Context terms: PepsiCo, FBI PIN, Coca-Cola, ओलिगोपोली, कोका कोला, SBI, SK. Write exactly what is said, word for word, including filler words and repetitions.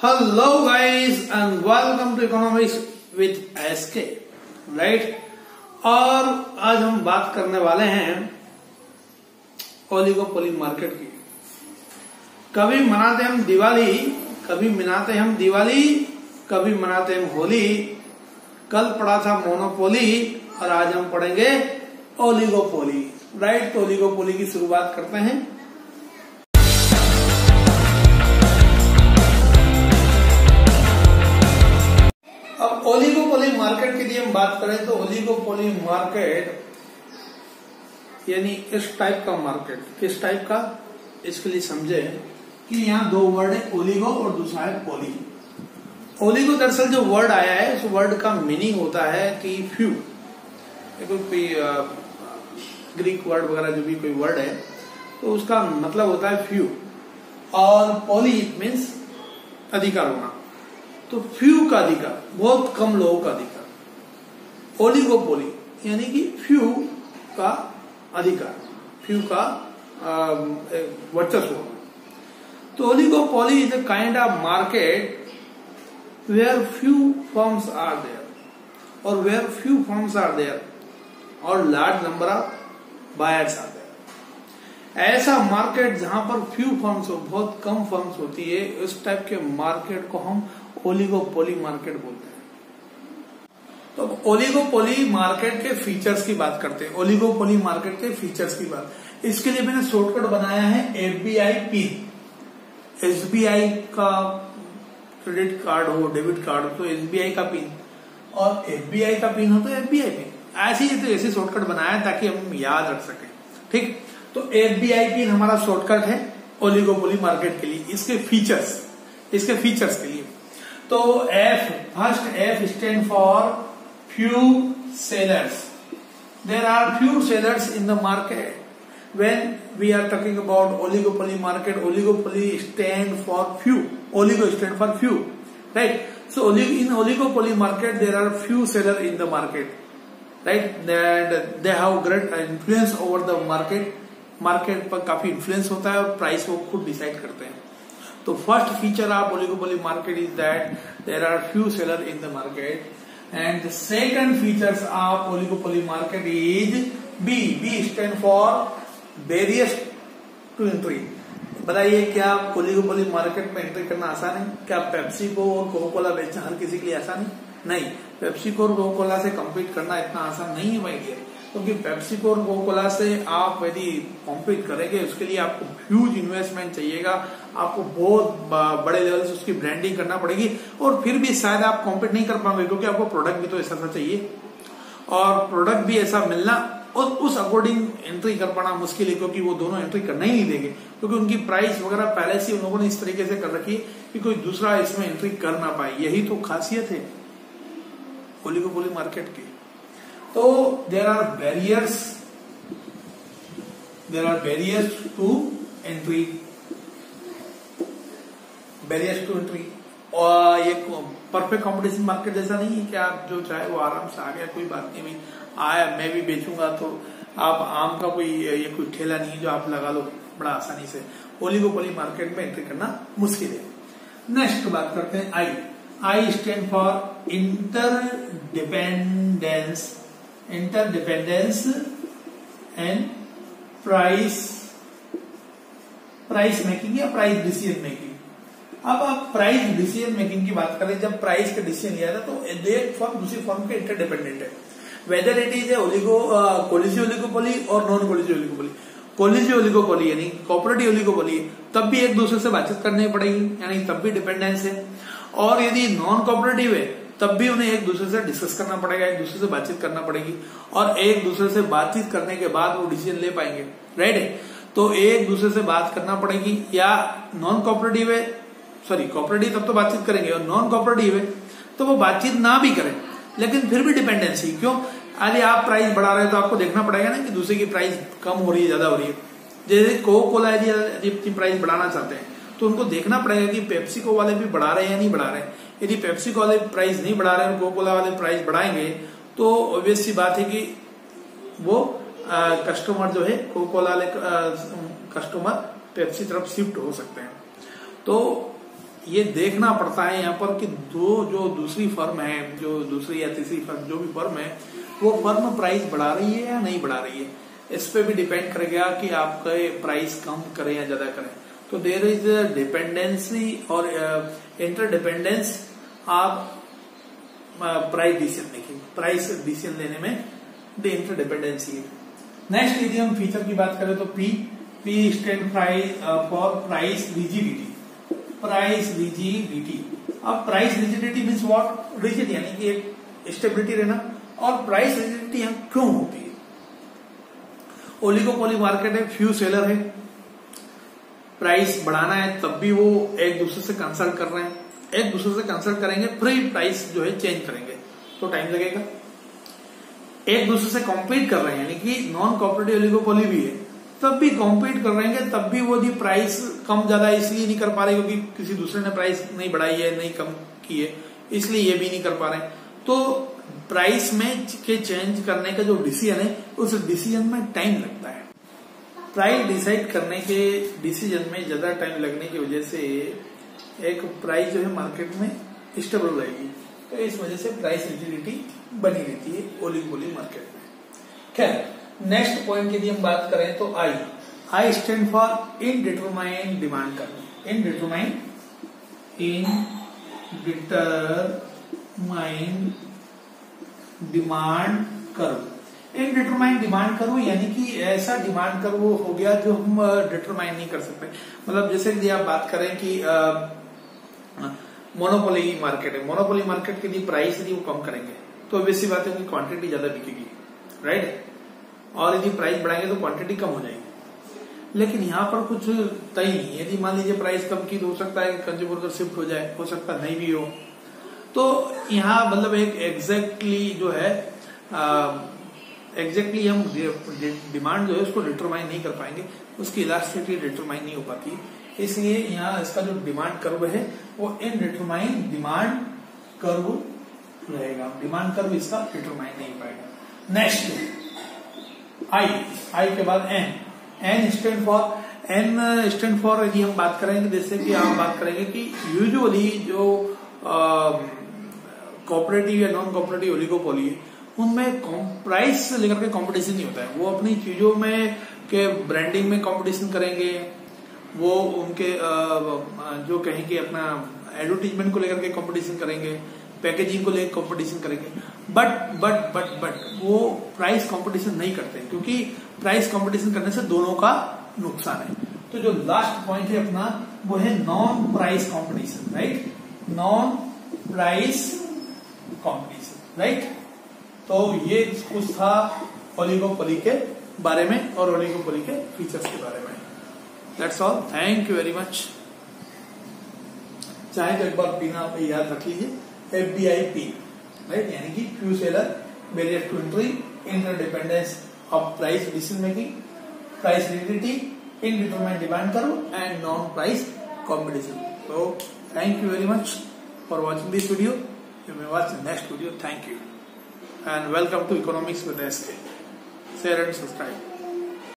Hello guys and welcome to economics with SK right. और आज हम बात करने वाले हैं ओलिगोपोली मार्केट की। कभी मनाते हम दिवाली, कभी मनाते हम दिवाली कभी मनाते हम होली। कल पढ़ा था मोनोपोली और आज हम पढ़ेंगे ओलिगोपोली राइट। तो ओलिगोपोली की शुरुआत करते हैं। अब ओलिगोपोली मार्केट के लिए हम बात करें तो ओलिगोपोली मार्केट यानी इस टाइप का मार्केट, किस टाइप का, इसके लिए समझे कि यहाँ दो वर्ड है, ओलिगो और दूसरा है पोली। ओलिगो दरअसल जो वर्ड आया है उस वर्ड का मीनिंग होता है कि फ्यू, कोई ग्रीक वर्ड वगैरह जो भी कोई वर्ड है तो उसका मतलब होता है फ्यू। और पोली इट मीन्स अधिकार होना, तो फ्यू का अधिकार, बहुत कम लोगों का अधिकार। ओलिगोपोली यानी कि फ्यू का अधिकार, फ्यू का वर्चस्व। तो ओलिगोपोली is a kind of market where few firms are there, और where few firms are there और large number of buyers are there. ऐसा मार्केट जहां पर फ्यू फर्म्स हो, बहुत कम फर्म्स होती है, इस टाइप के मार्केट को हम ओलिगोपोली मार्केट बोलते हैं। तो ओलिगोपोली मार्केट के फीचर्स की बात करते हैं। ओलिगोपोली मार्केट के फीचर्स की बात, इसके लिए मैंने शॉर्टकट बनाया है एसबीआई पिन। एसबीआई का क्रेडिट कार्ड हो, डेबिट कार्ड हो तो एसबीआई का पिन, और एफबीआई का पिन हो तो एफबीआई पिन। ऐसे ही तो ऐसे शॉर्टकट बनाया ताकि हम याद रख सके, ठीक। तो एसबीआई पिन हमारा शॉर्टकट है ओलिगोपोली मार्केट के लिए, इसके फीचर्स, इसके फीचर्स के लिए। तो F, first F stand for few sellers. There are few sellers in the market when we are talking about ओलिगोपोली market. ओलिगोपोली stand for few, oligo stand for few right. So in ओलिगोपोली market there are few seller in the market right, and they have great influence over the market. Market पर काफी influence होता है और price वो खुद decide करते हैं। तो first feature of ओलिगोपोली market is that there are few seller in the market. And the second features of ओलिगोपोली market is B. B stand for barriers to entry. बताइए, क्या ओलिगोपोली market में entry करना आसान है? क्या PepsiCo और Coca Cola बेचना हर किसी के लिए आसान है? नहीं, पेप्सिको और कोकोकोला से कम्पीट करना इतना आसान नहीं है भाई। क्योंकि पेप्सिको और कोकोला से आप यदि कॉम्पीट करेंगे उसके लिए आपको ह्यूज इन्वेस्टमेंट चाहिएगा, आपको बहुत बड़े लेवल से उसकी ब्रांडिंग करना पड़ेगी, और फिर भी शायद आप कॉम्पीट नहीं कर पाएंगे क्योंकि आपको प्रोडक्ट भी तो ऐसा सा चाहिए, और प्रोडक्ट भी ऐसा मिलना और उस अकॉर्डिंग एंट्री कर पाना मुश्किल है क्योंकि वो दोनों एंट्री करना ही नहीं देंगे, क्योंकि उनकी प्राइस वगैरह पहले से उन लोगों ने इस तरीके से कर रखी है कि कोई दूसरा इसमें एंट्री कर ना पाए। यही तो खासियत है ओलिगोपोली मार्केट की। तो there are barriers, there are barriers to entry, barriers to entry. और ये परफेक्ट कंपटीशन मार्केट जैसा नहीं है कि आप जो चाहे वो आराम से आ गया, कोई बात नहीं, आया मैं भी बेचूंगा। तो आप आम का कोई ये कोई ठेला नहीं है जो आप लगा लो बड़ा आसानी से। ओलिगोपोली मार्केट में एंट्री करना मुश्किल है। नेक्स्ट बात करते हैं I. I stand for interdependence, interdependence and price, price making या प्राइस डिसीजन मेकिंग। अब आप प्राइस डिसीजन मेकिंग की बात करें, जब प्राइस का डिसीजन लिया था तो एक फर्म दूसरी फर्म के इंटरडिपेंडेंट है। Whether it is oligo collusive ओलिगोपोली और non collusive ओलिगोपोली। Collusive ओलिगोपोली यानी कोऑपरेटिव ओलिगोपोली, तब भी एक दूसरे से बातचीत करनी पड़ेगी, यानी तब भी डिपेंडेंस है। और यदि नॉन कोऑपरेटिव है तब भी उन्हें एक दूसरे से डिस्कस करना पड़ेगा, एक दूसरे से बातचीत करना पड़ेगी, और एक दूसरे से बातचीत करने के बाद वो डिसीजन ले पाएंगे राइट है। तो एक दूसरे से बात करना पड़ेगी, या नॉन कोऑपरेटिव है, सॉरी कोऑपरेटिव तब तो बातचीत करेंगे, और नॉन कोऑपरेटिव है तो वो बातचीत ना भी करें लेकिन फिर भी डिपेंडेंसी। क्यों? अरे आप प्राइस बढ़ा रहे हो तो आपको देखना पड़ेगा ना कि दूसरे की प्राइस कम हो रही है, ज्यादा हो रही है। जैसे कोका कोला यदि अपनी प्राइस बढ़ाना चाहते हैं तो उनको देखना पड़ेगा कि पेप्सिको वाले भी बढ़ा रहे हैं या नहीं बढ़ा रहे हैं। यदि पेप्सिको वाले प्राइस नहीं बढ़ा रहे हैं, कोका कोला वाले प्राइस बढ़ाएंगे तो ऑब्वियस सी बात है कि वो आ, कस्टमर जो है कोका कोला वाले कस्टमर पेप्सी तरफ शिफ्ट हो सकते हैं। तो ये देखना पड़ता है यहाँ पर कि दो जो दूसरी फर्म है, जो दूसरी या तीसरी फर्म जो भी फर्म है, वो फर्म प्राइस बढ़ा रही है या नहीं बढ़ा रही है। इस पे भी डिपेंड करेगा कि आपका प्राइस कम करें या ज्यादा करें। तो देयर इज डिपेंडेंसी और इंटरडिपेंडेंस आप प्राइस डिसीजन देखिए, प्राइस डिसीजन लेने में इंटरडिपेंडेंसी है। नेक्स्ट यदि हम फीचर की बात करें तो P P stand for price rigidity, price rigidity. अब price rigidity means what? Rigid यानी कि एक स्टेबिलिटी रहना, और प्राइस रिजिडिटी हम क्यों होती है? ओलिगोपोली मार्केट है, फ्यू सेलर है, प्राइस बढ़ाना है तब भी वो एक दूसरे से कंसल्ट कर रहे हैं, एक दूसरे से कंसल्ट करेंगे फिर प्राइस जो है चेंज करेंगे तो टाइम लगेगा। एक दूसरे से कॉम्पीट कर रहे हैं यानी कि नॉन कॉपरेटिव ओलिगोपोली भी है, तब भी कॉम्पीट कर रहे हैं, तब भी वो जी प्राइस कम ज्यादा इसलिए नहीं कर पा रहे क्योंकि किसी दूसरे ने प्राइस नहीं बढ़ाई है, नहीं कम की है, इसलिए ये भी नहीं कर पा रहे। तो प्राइस में के चेंज करने का जो डिसीजन है उस डिसीजन में टाइम लगता है। प्राइस डिसाइड करने के डिसीजन में ज्यादा टाइम लगने की वजह से एक प्राइस जो है मार्केट में स्टेबल रहेगी, तो इस वजह से प्राइस रिजिडिटी बनी रहती है ओलिगोपोली मार्केट में। खैर नेक्स्ट पॉइंट की हम बात करें तो I I stand for indeterminate demand करना, indeterminate indeterminate demand curve, indeterminate demand curve यानी कि ऐसा डिमांड कर्व हो गया जो हम डिटरमाइन नहीं कर सकते। मतलब जैसे यदि आप बात करें कि आ, आ, मोनोपोली मार्केट है, मोनोपोली मार्केट के लिए प्राइस यदि वो कम करेंगे तो वैसी बात है कि क्वांटिटी ज्यादा बिकेगी, राइट, और यदि प्राइस बढ़ाएंगे तो क्वांटिटी कम हो जाएगी। लेकिन यहाँ पर कुछ तय नहीं, यदि मान लीजिए प्राइस कम की तो हो सकता है कंज्यूमर को शिफ्ट हो जाए, हो सकता है नहीं भी हो। तो यहाँ मतलब एक एग्जैक्टली जो है एग्जैक्टली हम डिमांड जो है उसको डिटरमाइन नहीं कर पाएंगे, उसकी इलास्टिसिटी डिटरमाइन नहीं हो पाती, इसलिए यहाँ इसका जो डिमांड कर्व है वो इनडिटरमाइन डिमांड कर्व रहेगा, डिमांड कर्व इसका डिटरमाइन नहीं पाएगा। नेक्स्ट आई आई के बाद N, N stand for N stand for यदि हम बात करेंगे जैसे कि हम बात करेंगे कि यूजुअली जो कोऑपरेटिव या नॉन कोऑपरेटिव ओलिगोपोली है उनमें प्राइस से लेकर के कॉम्पिटिशन नहीं होता है, वो अपनी चीजों में के ब्रांडिंग में कॉम्पिटिशन करेंगे, वो उनके जो कहेंगे अपना एडवर्टीजमेंट को लेकर के कंपटीशन करेंगे, पैकेजिंग को लेकर कंपटीशन करेंगे, बट बट बट बट वो प्राइस कंपटीशन नहीं करते क्योंकि प्राइस कंपटीशन करने से दोनों का नुकसान है। तो जो लास्ट पॉइंट है अपना वो है non price competition, right, non price competition, right. तो ये कुछ था ओलिगोपोली के बारे में और ओलिगोपोली के फीचर्स के बारे में। That's all. Thank you very much. चाहे तो एक बार पिन आप याद रख लीजिए, F B I pin, right, यानी कि few seller, barrier to entry, interdependence of price decision making, price rigidity, indeterminate demand curve and non price competition. तो thank you very much for watching this video, you may watch next video. Thank you and welcome to economics with S K. Share and subscribe.